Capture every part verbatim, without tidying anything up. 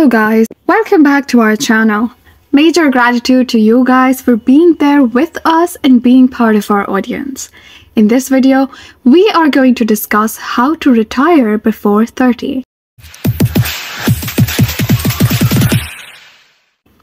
Hello guys, welcome back to our channel. Major gratitude to you guys for being there with us and being part of our audience. In this video, we are going to discuss how to retire before thirty.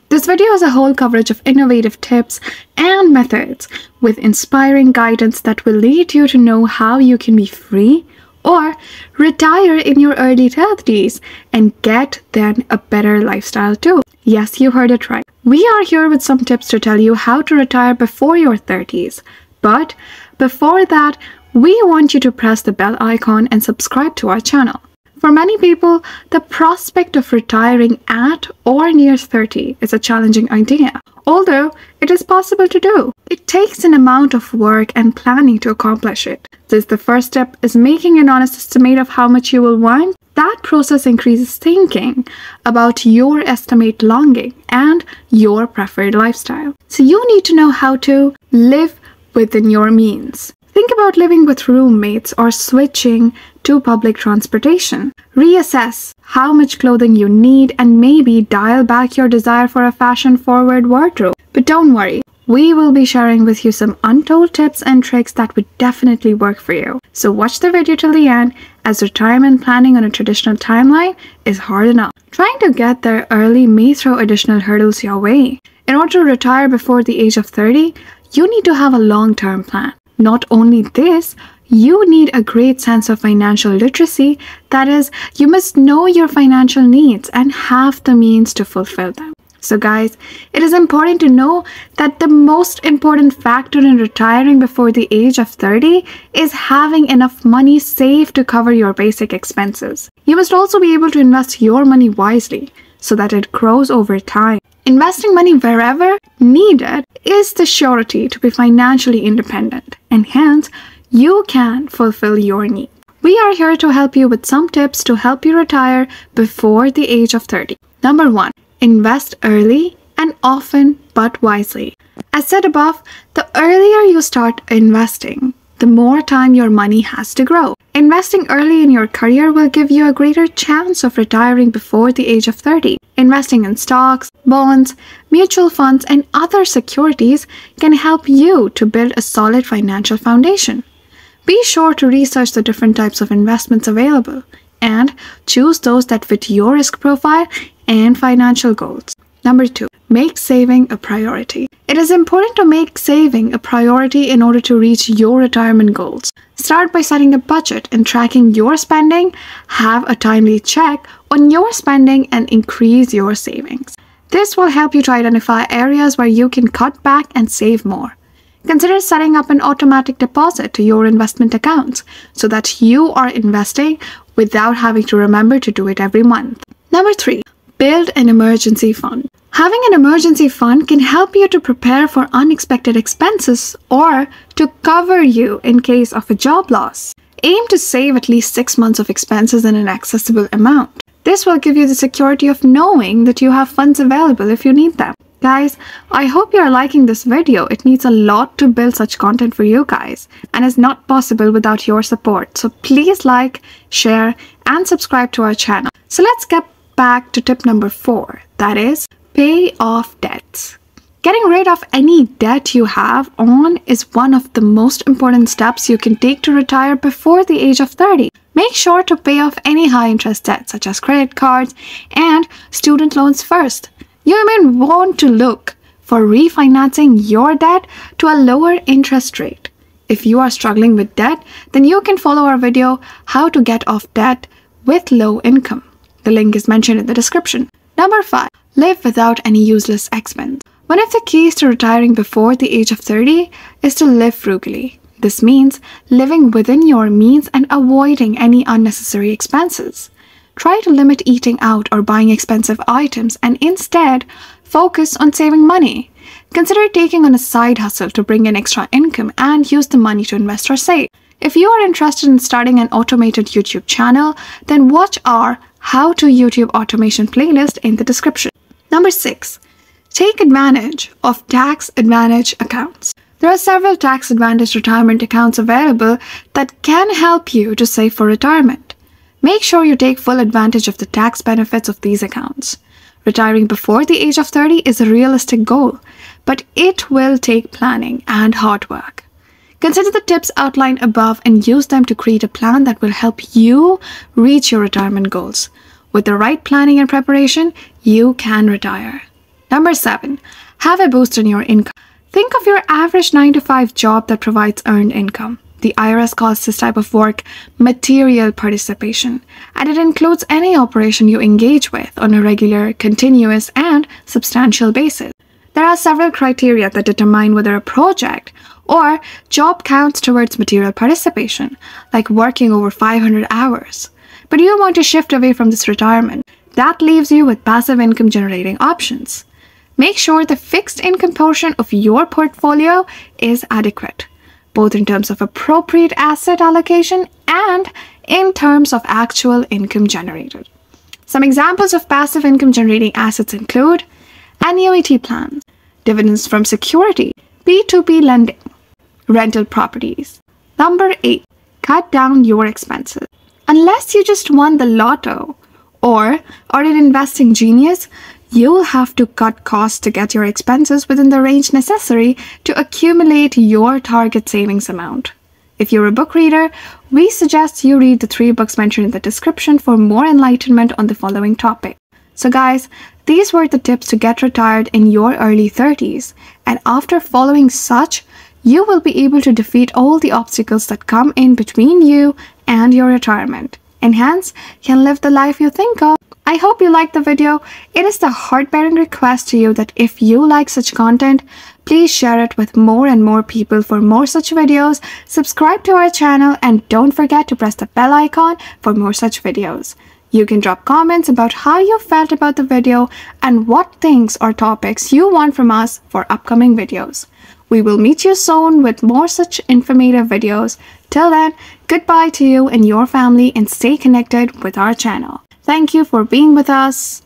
This video is a whole coverage of innovative tips and methods with inspiring guidance that will lead you to know how you can be free or retire in your early thirties and get then a better lifestyle too. Yes, you heard it right. We are here with some tips to tell you how to retire before your thirties. But before that, we want you to press the bell icon and subscribe to our channel. For many people, the prospect of retiring at or near thirty is a challenging idea, although it is possible to do. It takes an amount of work and planning to accomplish it. Since the first step is making an honest estimate of how much you will want, that process increases thinking about your estimate longing and your preferred lifestyle. So you need to know how to live within your means. Think about living with roommates or switching to public transportation. Reassess how much clothing you need and maybe dial back your desire for a fashion-forward wardrobe. But don't worry, we will be sharing with you some untold tips and tricks that would definitely work for you. So watch the video till the end, as retirement planning on a traditional timeline is hard enough. Trying to get there early may throw additional hurdles your way. In order to retire before the age of thirty, you need to have a long-term plan. Not only this, you need a great sense of financial literacy. That is, you must know your financial needs and have the means to fulfill them. So guys, it is important to know that the most important factor in retiring before the age of thirty is having enough money saved to cover your basic expenses. You must also be able to invest your money wisely so that it grows over time. Investing money wherever needed is the surety to be financially independent, and hence, you can fulfill your needs. We are here to help you with some tips to help you retire before the age of thirty. Number one, invest early and often but wisely. As said above, the earlier you start investing, the more time your money has to grow. Investing early in your career will give you a greater chance of retiring before the age of thirty. Investing in stocks, bonds, mutual funds, and other securities can help you to build a solid financial foundation. Be sure to research the different types of investments available and choose those that fit your risk profile and financial goals. Number two, make saving a priority. It is important to make saving a priority in order to reach your retirement goals. Start by setting a budget and tracking your spending. Have a timely check on your spending and increase your savings. This will help you to identify areas where you can cut back and save more. Consider setting up an automatic deposit to your investment accounts so that you are investing without having to remember to do it every month. Number three, build an emergency fund. Having an emergency fund can help you to prepare for unexpected expenses or to cover you in case of a job loss. Aim to save at least six months of expenses in an accessible amount. This will give you the security of knowing that you have funds available if you need them. Guys, I hope you're liking this video. It needs a lot to build such content for you guys and is not possible without your support. So please like, share, and subscribe to our channel. So let's get back to tip number four, that is, pay off debts. Getting rid of any debt you have on is one of the most important steps you can take to retire before the age of thirty. Make sure to pay off any high interest debts such as credit cards and student loans first. You may want to look for refinancing your debt to a lower interest rate. If you are struggling with debt, then you can follow our video, How to Get Off Debt with Low Income. The link is mentioned in the description. Number five, live without any useless expense. One of the keys to retiring before the age of thirty is to live frugally. This means living within your means and avoiding any unnecessary expenses. Try to limit eating out or buying expensive items and instead focus on saving money. Consider taking on a side hustle to bring in extra income and use the money to invest or save. If you are interested in starting an automated YouTube channel, then watch our How to YouTube Automation playlist in the description. Number six, take advantage of tax advantage accounts. There are several tax advantage retirement accounts available that can help you to save for retirement. Make sure you take full advantage of the tax benefits of these accounts. Retiring before the age of thirty is a realistic goal, but it will take planning and hard work. Consider the tips outlined above and use them to create a plan that will help you reach your retirement goals. With the right planning and preparation, you can retire. Number seven, have a boost in your income. Think of your average nine to five job that provides earned income. The I R S calls this type of work material participation, and it includes any operation you engage with on a regular, continuous, and substantial basis. There are several criteria that determine whether a project or job counts towards material participation, like working over five hundred hours. But you want to shift away from this retirement. That leaves you with passive income generating options. Make sure the fixed income portion of your portfolio is adequate, both in terms of appropriate asset allocation and in terms of actual income generated. Some examples of passive income generating assets include annuity plans, dividends from security, P two P lending, rental properties. Number eight, cut down your expenses. Unless you just won the lotto or are an investing genius, you'll have to cut costs to get your expenses within the range necessary to accumulate your target savings amount. If you're a book reader, we suggest you read the three books mentioned in the description for more enlightenment on the following topic. So guys, these were the tips to get retired in your early thirties, and after following such, you will be able to defeat all the obstacles that come in between you and your retirement, and hence can live the life you think of. I hope you liked the video. It is the heartbearing request to you that if you like such content, please share it with more and more people. For more such videos, subscribe to our channel and don't forget to press the bell icon for more such videos. You can drop comments about how you felt about the video and what things or topics you want from us for upcoming videos. We will meet you soon with more such informative videos. Till then, goodbye to you and your family, and stay connected with our channel. Thank you for being with us.